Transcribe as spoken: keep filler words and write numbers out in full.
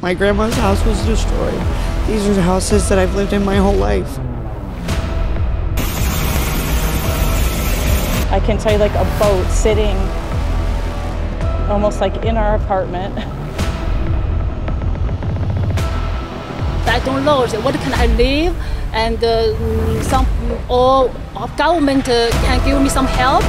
My grandma's house was destroyed. These are the houses that I've lived in my whole life. I can tell you, like a boat sitting almost like in our apartment. I don't know what can I live, and uh, some or government uh, can give me some help.